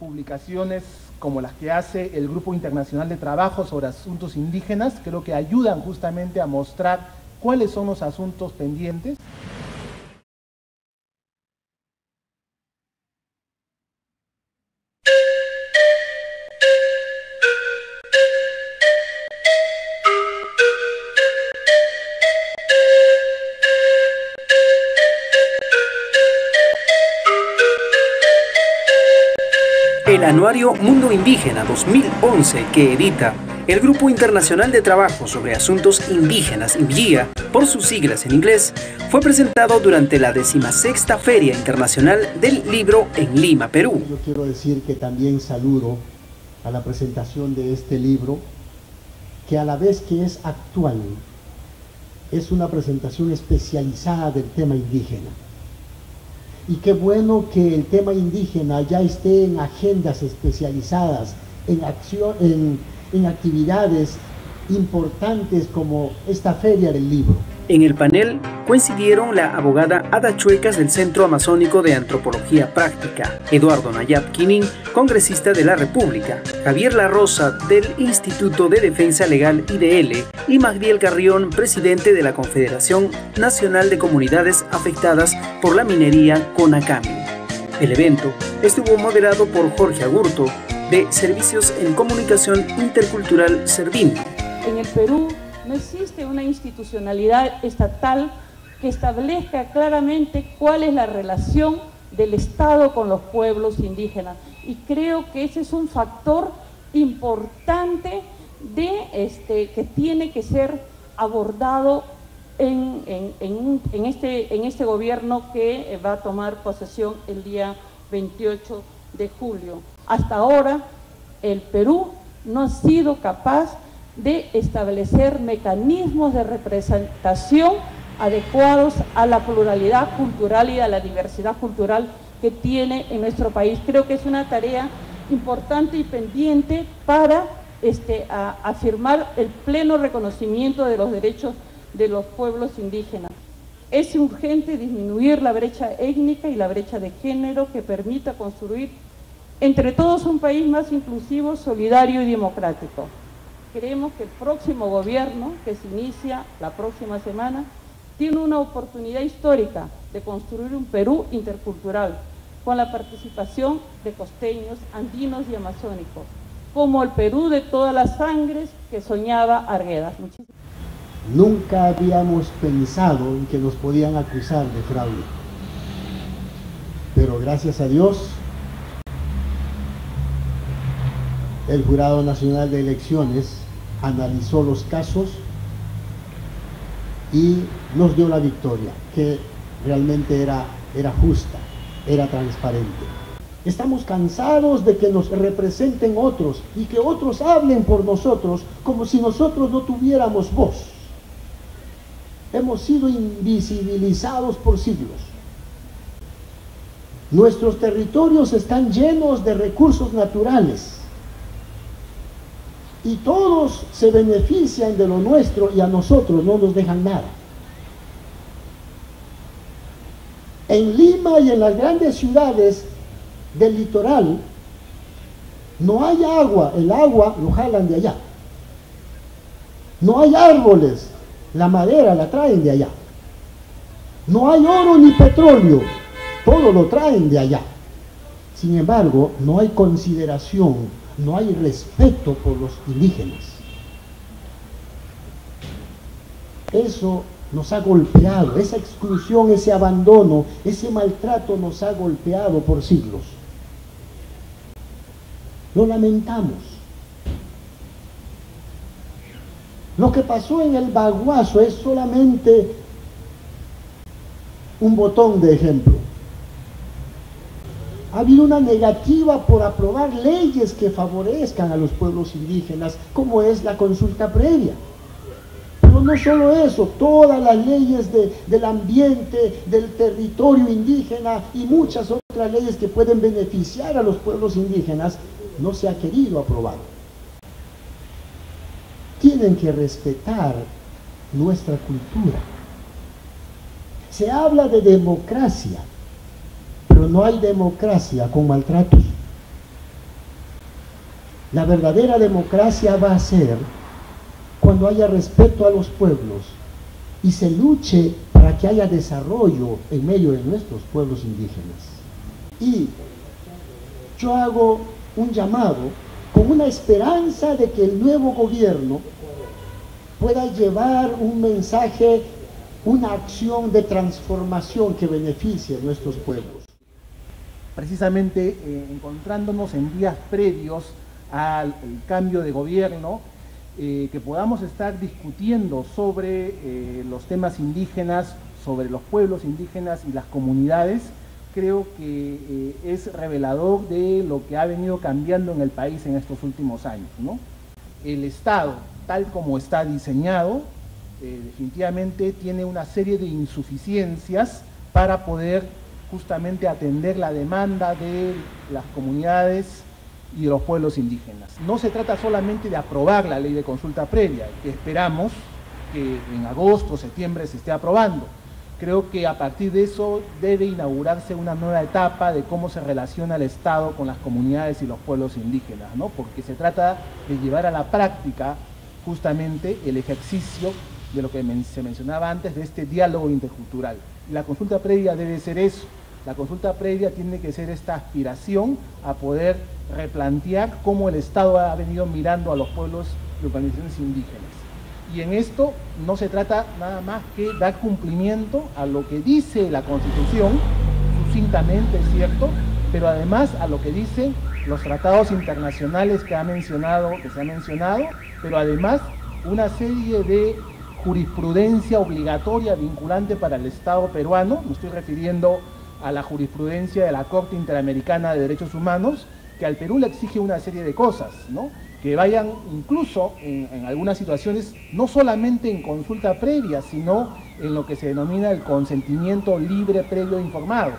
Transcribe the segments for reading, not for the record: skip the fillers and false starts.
publicaciones como las que hace el Grupo Internacional de Trabajo sobre Asuntos Indígenas, creo que ayudan justamente a mostrar cuáles son los asuntos pendientes. El anuario Mundo Indígena 2011 que edita el Grupo Internacional de Trabajo sobre Asuntos Indígenas, IWGIA, por sus siglas en inglés, fue presentado durante la 16ª Feria Internacional del Libro en Lima, Perú. Yo quiero decir que también saludo a la presentación de este libro, que a la vez que es actual, es una presentación especializada del tema indígena. Y qué bueno que el tema indígena ya esté en agendas especializadas, en actividades importantes como esta Feria del Libro. En el panel coincidieron la abogada Ada Chuecas del Centro Amazónico de Antropología Práctica, Eduardo Nayab Kinin, congresista de la República, Javier La Rosa del Instituto de Defensa Legal IDL y Magdiel Carrión, presidente de la Confederación Nacional de Comunidades Afectadas por la Minería CONACAMI. El evento estuvo moderado por Jorge Agurto de Servicios en Comunicación Intercultural Servindi. En el Perú no existe una institucionalidad estatal que establezca claramente cuál es la relación del Estado con los pueblos indígenas. Y creo que ese es un factor importante que tiene que ser abordado en este gobierno que va a tomar posesión el día 28 de julio. Hasta ahora, el Perú no ha sido capaz de establecer mecanismos de representación adecuados a la pluralidad cultural y a la diversidad cultural que tiene en nuestro país. Creo que es una tarea importante y pendiente para afirmar el pleno reconocimiento de los derechos de los pueblos indígenas. Es urgente disminuir la brecha étnica y la brecha de género que permita construir entre todos un país más inclusivo, solidario y democrático. Creemos que el próximo gobierno, que se inicia la próxima semana, tiene una oportunidad histórica de construir un Perú intercultural, con la participación de costeños, andinos y amazónicos, como el Perú de todas las sangres que soñaba Arguedas. Muchísimas gracias. Nunca habíamos pensado en que nos podían acusar de fraude, pero gracias a Dios, el Jurado Nacional de Elecciones analizó los casos y nos dio la victoria, que realmente era justa, era transparente. Estamos cansados de que nos representen otros y que otros hablen por nosotros como si nosotros no tuviéramos voz. Hemos sido invisibilizados por siglos. Nuestros territorios están llenos de recursos naturales. Y todos se benefician de lo nuestro y a nosotros no nos dejan nada. En Lima y en las grandes ciudades del litoral no hay agua, el agua lo jalan de allá. No hay árboles, la madera la traen de allá. No hay oro ni petróleo, todo lo traen de allá. Sin embargo, no hay consideración. No hay respeto por los indígenas. Eso nos ha golpeado, esa exclusión, ese abandono, ese maltrato nos ha golpeado por siglos. Lo lamentamos. Lo que pasó en el Baguazo es solamente un botón de ejemplo. Ha habido una negativa por aprobar leyes que favorezcan a los pueblos indígenas, como es la consulta previa. Pero no solo eso, todas las leyes del ambiente, del territorio indígena y muchas otras leyes que pueden beneficiar a los pueblos indígenas, no se ha querido aprobar. Tienen que respetar nuestra cultura. Se habla de democracia. Pero no hay democracia con maltratos. La verdadera democracia va a ser cuando haya respeto a los pueblos y se luche para que haya desarrollo en medio de nuestros pueblos indígenas. Y yo hago un llamado con una esperanza de que el nuevo gobierno pueda llevar un mensaje, una acción de transformación que beneficie a nuestros pueblos. Precisamente encontrándonos en días previos al cambio de gobierno, que podamos estar discutiendo sobre los temas indígenas, sobre los pueblos indígenas y las comunidades, creo que es revelador de lo que ha venido cambiando en el país en estos últimos años, ¿no? El Estado, tal como está diseñado, definitivamente tiene una serie de insuficiencias para poder justamente atender la demanda de las comunidades y de los pueblos indígenas. No se trata solamente de aprobar la ley de consulta previa, que esperamos que en agosto o septiembre se esté aprobando. Creo que a partir de eso debe inaugurarse una nueva etapa de cómo se relaciona el Estado con las comunidades y los pueblos indígenas, ¿no? Porque se trata de llevar a la práctica justamente el ejercicio de lo que se mencionaba antes, de este diálogo intercultural. La consulta previa debe ser eso. La consulta previa tiene que ser esta aspiración a poder replantear cómo el Estado ha venido mirando a los pueblos y organizaciones indígenas. Y en esto no se trata nada más que dar cumplimiento a lo que dice la Constitución, sucintamente, es cierto, pero además a lo que dicen los tratados internacionales que se han mencionado, pero además una serie de jurisprudencia obligatoria vinculante para el Estado peruano. Me estoy refiriendo a la jurisprudencia de la Corte Interamericana de Derechos Humanos, que al Perú le exige una serie de cosas, ¿no? Que vayan incluso en algunas situaciones, no solamente en consulta previa, sino en lo que se denomina el consentimiento libre, previo e informado.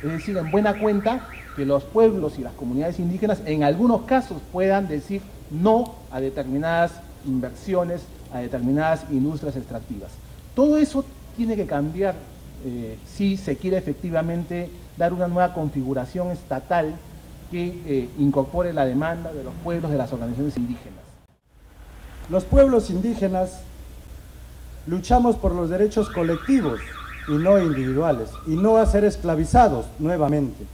Es decir, en buena cuenta, que los pueblos y las comunidades indígenas en algunos casos puedan decir no a determinadas inversiones, a determinadas industrias extractivas. Todo eso tiene que cambiar si se quiere efectivamente dar una nueva configuración estatal que incorpore la demanda de los pueblos, de las organizaciones indígenas. Los pueblos indígenas luchamos por los derechos colectivos y no individuales, y no a ser esclavizados nuevamente.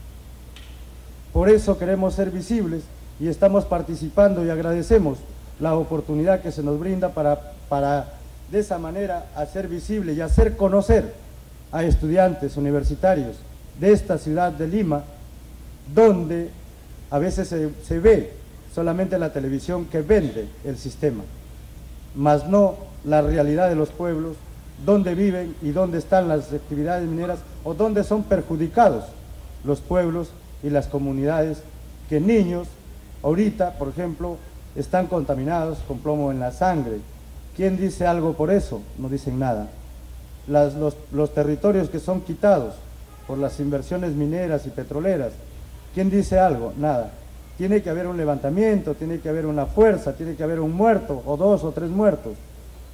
Por eso queremos ser visibles y estamos participando, y agradecemos la oportunidad que se nos brinda para de esa manera hacer visible y hacer conocer a estudiantes universitarios de esta ciudad de Lima, donde a veces se ve solamente la televisión que vende el sistema, mas no la realidad de los pueblos, dónde viven y dónde están las actividades mineras, o dónde son perjudicados los pueblos y las comunidades, que niños ahorita, por ejemplo, están contaminados con plomo en la sangre. ¿Quién dice algo por eso? No dicen nada. Los territorios que son quitados por las inversiones mineras y petroleras, ¿quién dice algo? Nada. Tiene que haber un levantamiento, tiene que haber una fuerza, tiene que haber un muerto, o dos o tres muertos,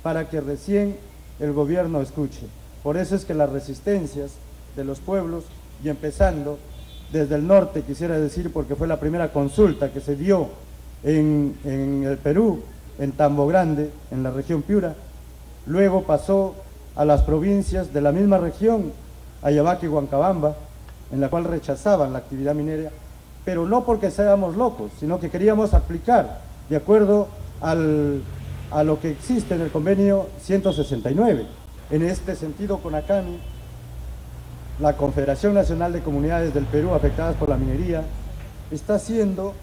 para que recién el gobierno escuche. Por eso es que las resistencias de los pueblos, y empezando desde el norte, quisiera decir, porque fue la primera consulta que se dio en el Perú, en Tambogrande, en la región Piura, luego pasó a las provincias de la misma región, Ayabaque y Huancabamba, en la cual rechazaban la actividad minera, pero no porque seamos locos, sino que queríamos aplicar de acuerdo a lo que existe en el convenio 169. En este sentido, CONACAMI, la Confederación Nacional de Comunidades del Perú Afectadas por la Minería, está haciendo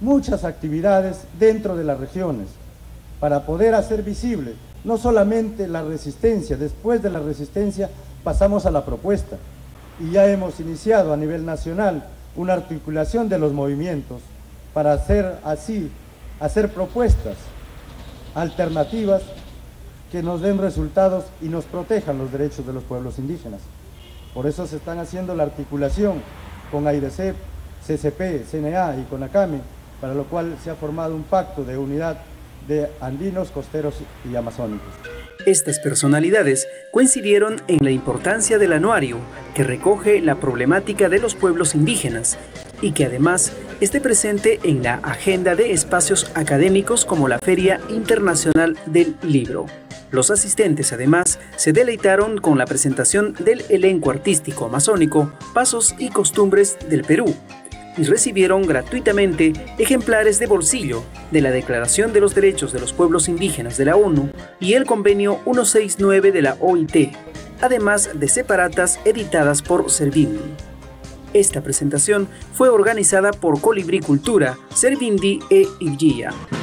muchas actividades dentro de las regiones para poder hacer visible no solamente la resistencia. Después de la resistencia pasamos a la propuesta, y ya hemos iniciado a nivel nacional una articulación de los movimientos para hacer propuestas alternativas que nos den resultados y nos protejan los derechos de los pueblos indígenas. Por eso se están haciendo la articulación con AIDSEP, CCP, CNA y CONACAMI, para lo cual se ha formado un pacto de unidad de andinos, costeros y amazónicos. Estas personalidades coincidieron en la importancia del anuario, que recoge la problemática de los pueblos indígenas y que además esté presente en la agenda de espacios académicos como la Feria Internacional del Libro. Los asistentes, además, se deleitaron con la presentación del elenco artístico amazónico Pasos y Costumbres del Perú y recibieron gratuitamente ejemplares de bolsillo de la Declaración de los Derechos de los Pueblos Indígenas de la ONU y el Convenio 169 de la OIT, además de separatas editadas por Servindi. Esta presentación fue organizada por Colibrí Cultura, Servindi e IWGIA.